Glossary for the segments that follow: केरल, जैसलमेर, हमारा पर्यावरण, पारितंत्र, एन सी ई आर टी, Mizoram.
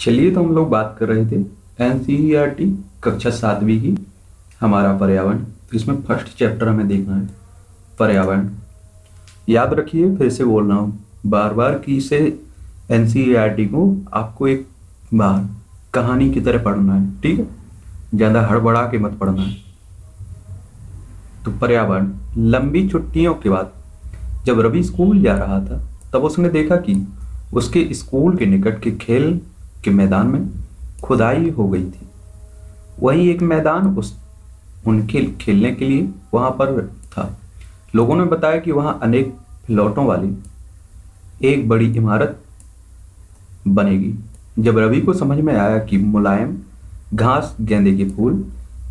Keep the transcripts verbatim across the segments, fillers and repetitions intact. चलिए, तो हम लोग बात कर रहे थे एन सी ई आर टी कक्षा सातवीं की हमारा पर्यावरण। इसमें फर्स्ट चैप्टर हमें देखना है पर्यावरण। याद रखिए, फिर से बोल रहा हूँ बार बार कि इसे एन सी ई आर टी को आपको एक बार कहानी की तरह पढ़ना है, ठीक है। ज़्यादा हड़बड़ा के मत पढ़ना है। तो पर्यावरण, लंबी छुट्टियों के बाद जब रवि स्कूल जा रहा था तब उसने देखा कि उसके स्कूल के निकट के खेल के मैदान में खुदाई हो गई थी। वही एक मैदान उस उनके खेलने के लिए वहाँ पर था। लोगों ने बताया कि वहाँ अनेक फिलौटों वाली एक बड़ी इमारत बनेगी। जब रवि को समझ में आया कि मुलायम घास, गेंदे के फूल,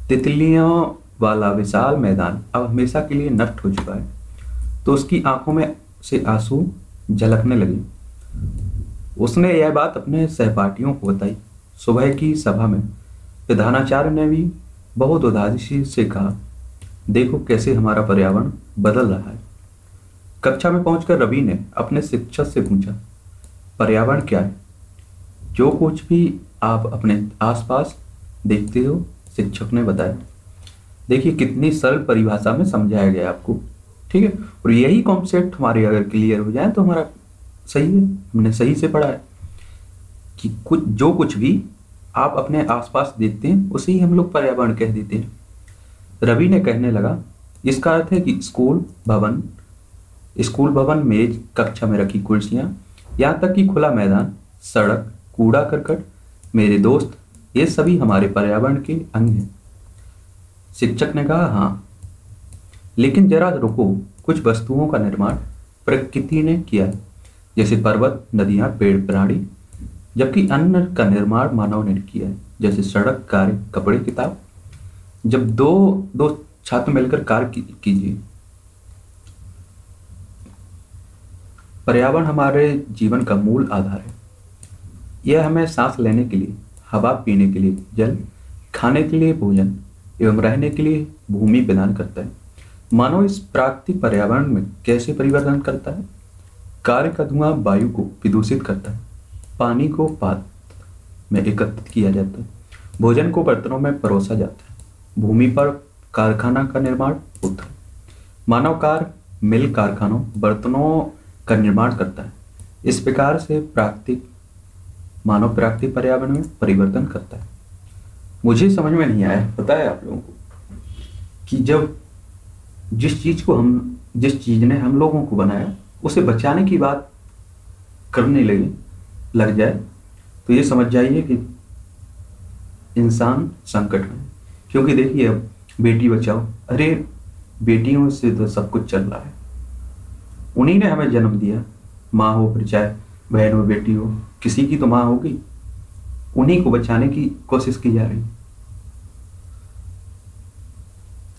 तितलियों वाला विशाल मैदान अब हमेशा के लिए नष्ट हो चुका है, तो उसकी आंखों में से आंसू झलकने लगे। उसने यह बात अपने सहपाठियों को बताई। सुबह की सभा में प्रधानाचार्य ने भी बहुत उदासी से कहा, देखो कैसे हमारा पर्यावरण बदल रहा है। कक्षा में पहुंचकर रवि ने अपने शिक्षक से पूछा, पर्यावरण क्या है? जो कुछ भी आप अपने आसपास देखते हो, शिक्षक ने बताया। देखिए कितनी सरल परिभाषा में समझाया गया आपको, ठीक है। और यही कॉन्सेप्ट हमारे अगर क्लियर हो जाए तो हमारा सही है, हमने सही से पढ़ा है कि कुछ जो कुछ भी आप अपने आसपास देखते हैं उसे ही हम लोग पर्यावरण कह देते हैं। रवि ने कहने लगा, इसका अर्थ है कि स्कूल भवन, स्कूल भवन, मेज, कक्षा में रखी कुर्सियां, यहाँ तक कि खुला मैदान, सड़क, कूड़ा करकट, मेरे दोस्त, ये सभी हमारे पर्यावरण के अंग हैं। शिक्षक ने कहा, हाँ, लेकिन जरा रुको, कुछ वस्तुओं का निर्माण प्रकृति ने किया है, जैसे पर्वत, नदियाँ, पेड़, प्राणी, जबकि अन्न का निर्माण मानव ने किया है, जैसे सड़क, कार्य, कपड़े, किताब। जब दो दो छात्र मिलकर कार्य कीजिए, पर्यावरण हमारे जीवन का मूल आधार है। यह हमें सांस लेने के लिए हवा, पीने के लिए जल, खाने के लिए भोजन एवं रहने के लिए भूमि प्रदान करता है। मानव इस प्राकृतिक पर्यावरण में कैसे परिवर्तन करता है? कार्य का धुआं वायु को प्रदूषित करता है, पानी को पात्र में एकत्रित किया जाता है, भोजन को बर्तनों में परोसा जाता है, भूमि पर कारखाना का निर्माण होता है। मानव कार्य मिल कारखानों, बर्तनों का निर्माण करता है। इस प्रकार से प्राकृतिक मानव प्राकृतिक पर्यावरण में परिवर्तन करता है। मुझे समझ में नहीं आया, पता है आप लोगों को, कि जब जिस चीज़ को हम जिस चीज़ ने हम लोगों को बनाया उसे बचाने की बात करने लगे लग जाए तो ये समझ जाइए कि इंसान संकट में। क्योंकि देखिए, अब बेटी बचाओ, अरे बेटियों से तो सब कुछ चल रहा है। उन्हीं ने हमें जन्म दिया, माँ हो फिर चाहे बहन हो, बेटी हो, किसी की तो माँ होगी। उन्हीं को बचाने की कोशिश की जा रही।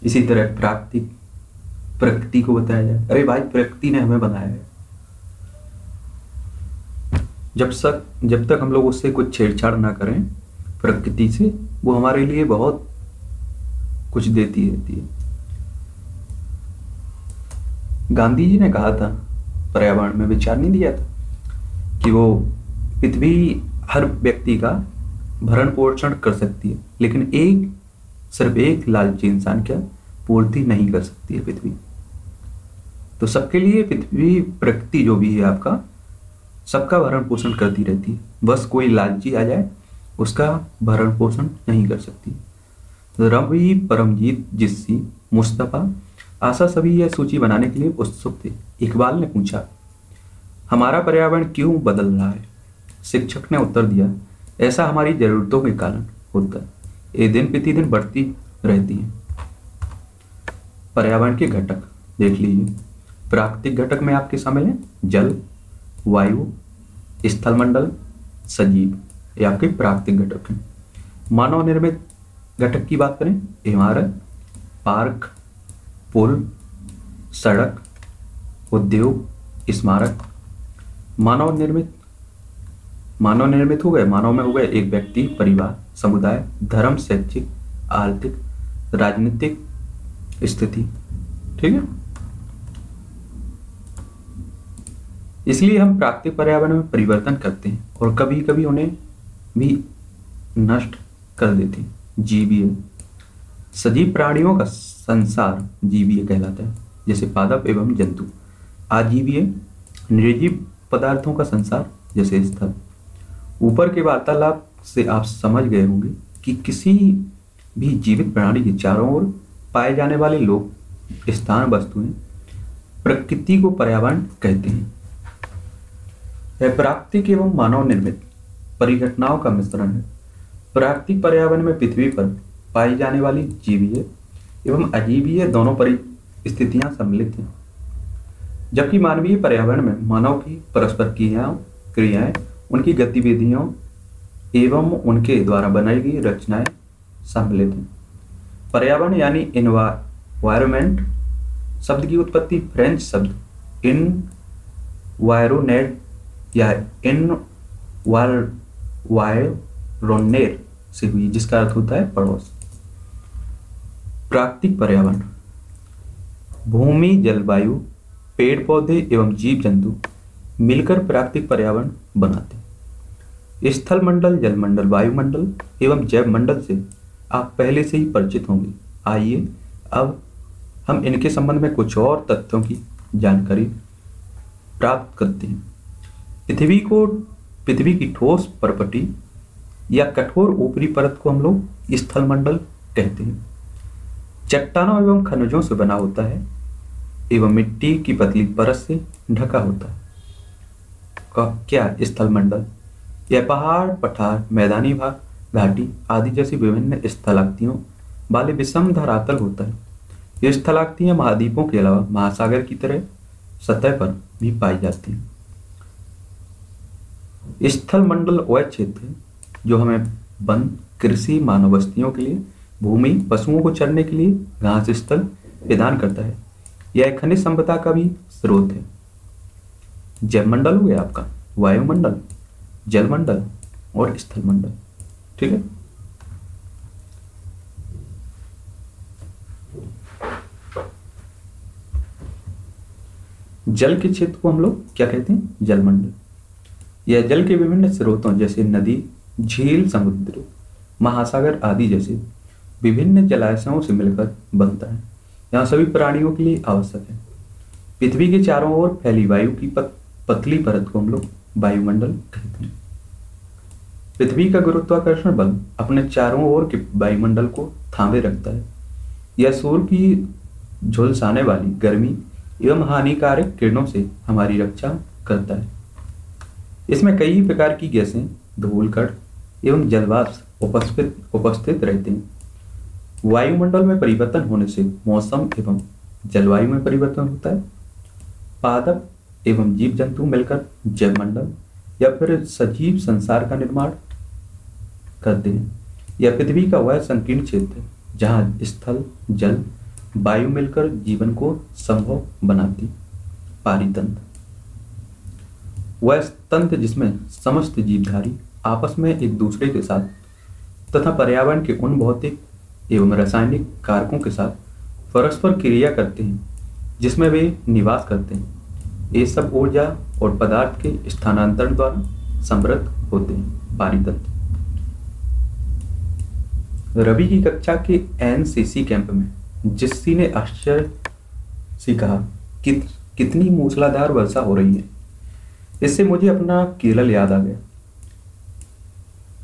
इसी तरह प्राकृतिक प्रकृति को बताया जाए, अरे भाई प्रकृति ने हमें बनाया है। जब तक जब तक हम लोग उससे कुछ छेड़छाड़ ना करें प्रकृति से, वो हमारे लिए बहुत कुछ देती रहती है। गांधी जी ने कहा था, पर्यावरण में विचार नहीं दिया था, कि वो पृथ्वी हर व्यक्ति का भरण पोषण कर सकती है, लेकिन एक सिर्फ एक लालची इंसान क्या पूर्ति नहीं कर सकती है पृथ्वी। तो सबके लिए पृथ्वी, प्रकृति जो भी है आपका, सबका भरण पोषण करती रहती है। बस कोई लालची आ जाए, उसका भरण पोषण नहीं कर सकती। रवि, परमजीत, जिस्सी, मुस्तफ़ा, आशा सभी यह सूची बनाने के लिए उत्सुक थे। इकबाल ने पूछा, हमारा पर्यावरण क्यों बदल रहा है? शिक्षक ने उत्तर दिया, ऐसा हमारी ज़रूरतों के कारण होता है, ये दिन प्रतिदिन बढ़ती रहती है। पर्यावरण के घटक देख लीजिए। प्राकृतिक घटक में आपके शामिल हैं जल, वायु, स्थलमंडल, सजीव, ये आपके प्राकृतिक घटक हैं। मानव निर्मित घटक की बात करें, इमारत, पार्क, पुल, सड़क, उद्योग, स्मारक। मानव निर्मित मानव निर्मित हो गए मानव में हो गए एक व्यक्ति, परिवार, समुदाय, धर्म, शैक्षिक, आर्थिक, राजनीतिक स्थिति, ठीक है। इसलिए हम प्राकृतिक पर्यावरण में परिवर्तन करते हैं और कभी कभी उन्हें भी नष्ट कर देती। जीवीय सजीव प्राणियों का संसार जीवीय कहलाता है, जैसे पादप एवं जंतु। आजीवीय निर्जीव पदार्थों का संसार, जैसे स्थल। ऊपर के वार्तालाप से आप समझ गए होंगे कि किसी भी जीवित प्राणी के चारों ओर पाए जाने वाले लोग, स्थान, वस्तुएं प्रकृति को पर्यावरण कहते हैं। यह प्राकृतिक एवं मानव निर्मित परिघटनाओं का मिश्रण है। प्राकृतिक पर्यावरण में पृथ्वी पर पाई जाने वाली जीवीय एवं अजीवीय दोनों परिस्थितियां सम्मिलित हैं, जबकि मानवीय पर्यावरण में मानव की परस्पर क्रियाओं क्रियाएं उनकी गतिविधियों एवं उनके द्वारा बनाई गई रचनाएं सम्मिलित हैं। पर्यावरण यानी एनवायरमेंट शब्द की उत्पत्ति फ्रेंच शब्द इन वायरोनेट या इन वायरोनेर से हुई, जिसका अर्थ होता है पड़ोस। प्राकृतिक पर्यावरण भूमि, जलवायु, पेड़ पौधे एवं जीव जंतु मिलकर प्राकृतिक पर्यावरण बनाते हैं। स्थल मंडल, जलमंडल, वायुमंडल एवं जैव मंडल से आप पहले से ही परिचित होंगे। आइए अब हम इनके संबंध में कुछ और तथ्यों की जानकारी प्राप्त करते हैं। पृथ्वी को पृथ्वी की ठोस परपटी या कठोर ऊपरी परत को हम लोग स्थल मंडल कहते हैं। चट्टानों एवं खनिजों से बना होता है एवं मिट्टी की पतली परत से ढका होता है। क्या स्थल मंडल? यह पहाड़, पठार, मैदानी भाग, घाटी आदि जैसी विभिन्न स्थलाकृतियों वाले विषम धरातल होता है। ये स्थलाकृतियाँ महाद्वीपों के अलावा महासागर की तरह सतह पर भी पाई जाती हैं। स्थल मंडल वह क्षेत्र है जो हमें वन, कृषि, मानव बस्तियों के लिए भूमि, पशुओं को चरने के लिए घास स्थल प्रदान करता है। यह खनिज संपदा का भी स्रोत है। जलमंडल हो गया आपका, वायुमंडल, जलमंडल और स्थल मंडल, ठीक है। जल के क्षेत्र को हम लोग क्या कहते हैं? जलमंडल। यह जल के विभिन्न स्रोतों जैसे नदी, झील, समुद्र, महासागर आदि जैसे विभिन्न जलाशयों से मिलकर बनता है। यहाँ सभी प्राणियों के लिए आवश्यक है। पृथ्वी के चारों ओर फैली वायु की पत, पतली परत को हम लोग वायुमंडल कहते हैं। पृथ्वी का गुरुत्वाकर्षण बल अपने चारों ओर के वायुमंडल को थामे रखता है। यह सूर्य की झुलसाने वाली गर्मी एवं हानिकारक किरणों से हमारी रक्षा करता है। इसमें कई प्रकार की गैसें, धूलकण एवं जलवाष्प उपस्थित उपस्थित रहते हैं। वायुमंडल में परिवर्तन होने से मौसम एवं जलवायु में परिवर्तन होता है। पादप एवं जीव जंतु मिलकर जलमंडल या फिर सजीव संसार का निर्माण करते हैं। यह पृथ्वी का वह संकीर्ण क्षेत्र है जहाँ स्थल, जल, वायु मिलकर जीवन को संभव बनाती। पारितंत्र वह तंत्र जिसमें समस्त जीवधारी आपस में एक दूसरे के साथ तथा पर्यावरण के उन भौतिक एवं रासायनिक कारकों के साथ परस्पर क्रिया करते हैं जिसमें वे निवास करते हैं। ये सब ऊर्जा और पदार्थ के स्थानांतरण द्वारा समृद्ध होते हैं। पारितंत्र। रवि की कक्षा के एन सी ई आर टी camp में जिस्सी ने आश्चर्य से कहा कि कितनी मूसलाधार वर्षा हो रही है, इससे मुझे अपना केरल याद आ गया।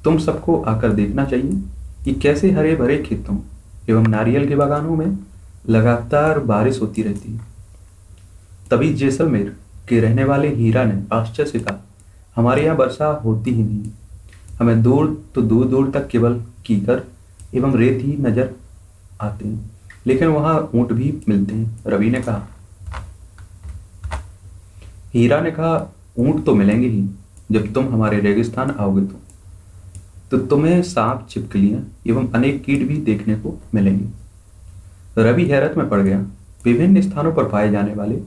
तुम सबको आकर देखना चाहिए कि कैसे हरे भरे खेतों एवं नारियल के बागानों में लगातार बारिश होती रहती है। तभी जैसलमेर के रहने वाले हीरा ने आश्चर्य से कहा, हमारे यहाँ वर्षा होती ही नहीं, हमें दूर तो दूर दूर तक केवल कीकर एवं रेत ही नजर आते हैं, लेकिन वहां ऊंट भी मिलते हैं। रवि ने कहा हीरा ने कहा ऊंट तो मिलेंगे ही, जब तुम हमारे रेगिस्तान आओगे तो तो तुम्हें सांप, छिपकलियां एवं अनेक कीट भी देखने को मिलेंगे। रवि हैरत में पड़ गया। विभिन्न स्थानों पर पाए जाने वाले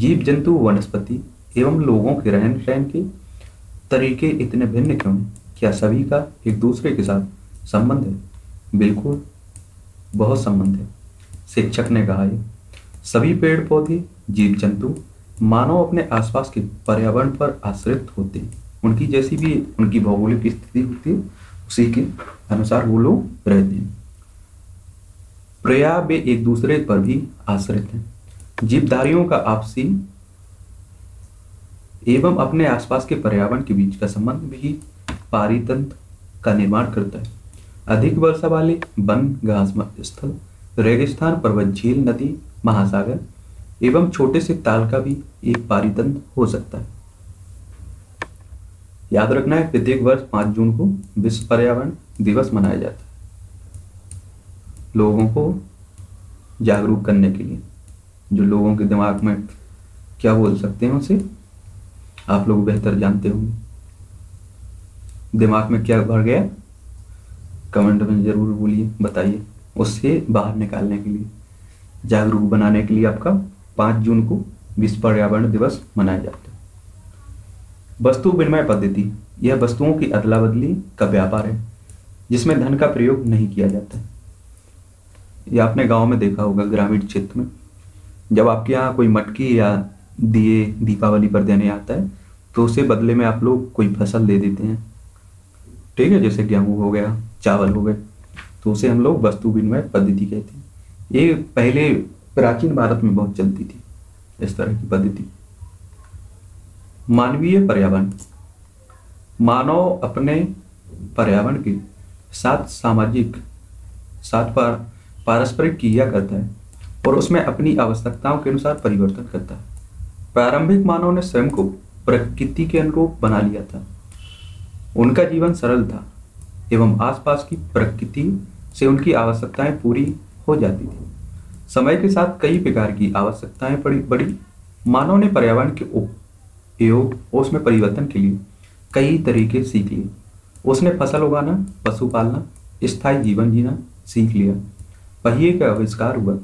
जीव जंतु, वनस्पति एवं लोगों के रहन सहन के तरीके इतने भिन्न क्यों हैं? क्या सभी का एक दूसरे के साथ संबंध है? बिल्कुल, बहुत संबंध है, शिक्षक ने कहा। ये सभी पेड़ पौधे, जीव जंतु, मानव अपने आसपास के पर्यावरण पर आश्रित होते हैं। उनकी जैसी भी उनकी भौगोलिक स्थिति होती है उसी के अनुसार वो लोग रहते हैं। प्रया वे एक दूसरे पर भी आश्रित हैं। जीवधारियों का आपसी एवं अपने आसपास के पर्यावरण के बीच का संबंध भी पारितंत्र का निर्माण करता है। अधिक वर्षा वाले वन घास स्थल, रेगिस्तान, पर्वत, झील, नदी, महासागर एवं छोटे से ताल का भी एक पारितंत्र हो सकता है। याद रखना है, प्रत्येक वर्ष पाँच जून को विश्व पर्यावरण दिवस मनाया जाता है, लोगों को जागरूक करने के लिए। जो लोगों के दिमाग में क्या बोल सकते हैं उसे आप लोग बेहतर जानते होंगे। दिमाग में क्या भर गया कमेंट में जरूर बोलिए, बताइए। उससे बाहर निकालने के लिए, जागरूक बनाने के लिए आपका पाँच जून को विश्व पर्यावरण दिवस मनाया जाता है। वस्तु विनिमय पद्धति, यह वस्तुओं की अदला बदली का व्यापार है जिसमें धन का प्रयोग नहीं किया जाता है। यह आपने गांव में देखा होगा, ग्रामीण क्षेत्र में जब आपके यहाँ कोई मटकी या दिए दीपावली पर देने आता है तो उसे बदले में आप लोग कोई फसल दे देते हैं, ठीक है, जैसे गेहूँ हो गया, चावल हो गए, तो उसे हम लोग वस्तु विनिमय पद्धति कहते हैं। ये पहले प्राचीन भारत में बहुत चलती थी इस तरह की पद्धति। मानवीय पर्यावरण, मानव अपने पर्यावरण के साथ सामाजिक साथ पर पारस्परिक क्रिया करता है और उसमें अपनी आवश्यकताओं के अनुसार परिवर्तन करता है। प्रारंभिक मानव ने स्वयं को प्रकृति के अनुरूप बना लिया था। उनका जीवन सरल था एवं आसपास की प्रकृति से उनकी आवश्यकताएं पूरी हो जाती थी। समय के साथ कई प्रकार की आवश्यकताएं बड़ी बड़ी मानव ने पर्यावरण के उपयोग और उसमें परिवर्तन के लिए कई तरीके सीख लिए। उसने फसल उगाना, पशु पालना, स्थायी जीवन जीना सीख लिया। पहिए का आविष्कार हुआ,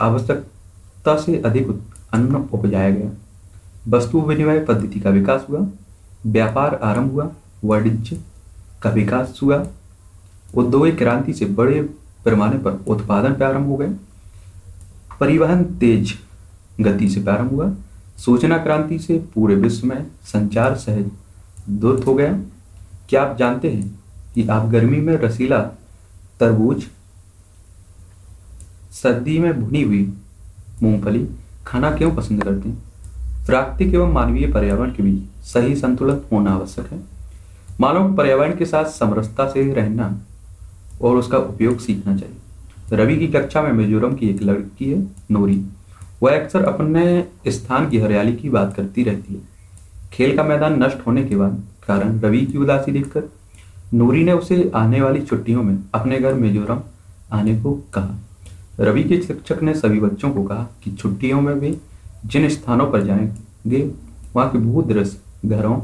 आवश्यकता से अधिक अन्न उपजाया गया। वस्तु विनिमय पद्धति का विकास हुआ, व्यापार आरंभ हुआ, वाणिज्य का विकास हुआ। औद्योगिक क्रांति से बड़े पैमाने पर उत्पादन प्रारंभ हो गए। परिवहन तेज गति से प्रारंभ हुआ। सूचना क्रांति से पूरे विश्व में संचार सहज द्रुत हो गया। क्या आप जानते हैं कि आप गर्मी में रसीला तरबूज, सर्दी में भुनी हुई मूंगफली खाना क्यों पसंद करते हैं? प्राकृतिक एवं मानवीय पर्यावरण के बीच सही संतुलन होना आवश्यक है। मानव पर्यावरण के साथ समरसता से रहना और उसका उपयोग सीखना चाहिए। रवि की कक्षा में मिजोरम की एक लड़की है, नोरी। वह अक्सर अपने स्थान की हरियाली की बात करती रहती है। खेल का मैदान नष्ट होने के बाद कारण रवि की उदासी देखकर नोरी ने उसे आने वाली छुट्टियों में अपने घर मिजोरम आने को कहा। रवि के शिक्षक ने सभी बच्चों को कहा कि छुट्टियों में वे जिन स्थानों पर जाएंगे वहाँ के भू दृश्य, घरों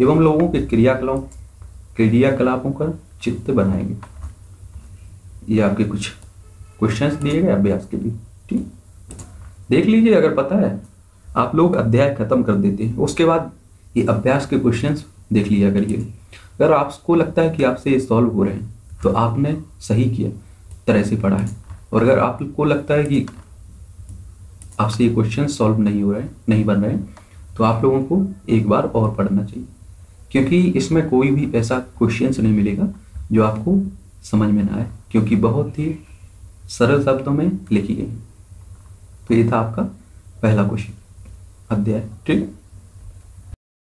एवं लोगों के क्रियाकलाप क्रियाकलापों का चित्र बनाएंगे। ये आपके कुछ क्वेश्चंस दिए गए अभ्यास के लिए, ठीक, देख लीजिए। अगर पता है आप लोग अध्याय खत्म कर देते हैं, उसके बाद ये अभ्यास के क्वेश्चंस देख लिया करिए। अगर आपको लगता है कि आपसे ये सॉल्व हो रहे हैं तो आपने सही किया तरह से पढ़ा है, और अगर आपको लगता है कि आपसे ये क्वेश्चन सॉल्व नहीं हो रहे हैं, नहीं बन रहे हैं, तो आप लोगों को एक बार और पढ़ना चाहिए, क्योंकि इसमें कोई भी ऐसा क्वेश्चंस नहीं मिलेगा जो आपको समझ में ना आए, क्योंकि बहुत ही सरल शब्दों में लिखी गई। तो ये था आपका पहला क्वेश्चन अध्याय, ठीक है।